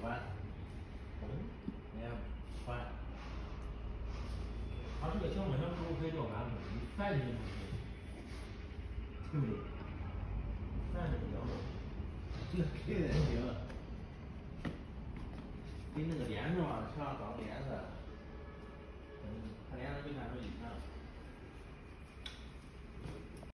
宽，你看宽，它这个胶抹香猪肉胚这种玩法，你翻进去对不对？翻进去了，这也行，跟那个帘子嘛，上找帘子，看帘子没看出底片。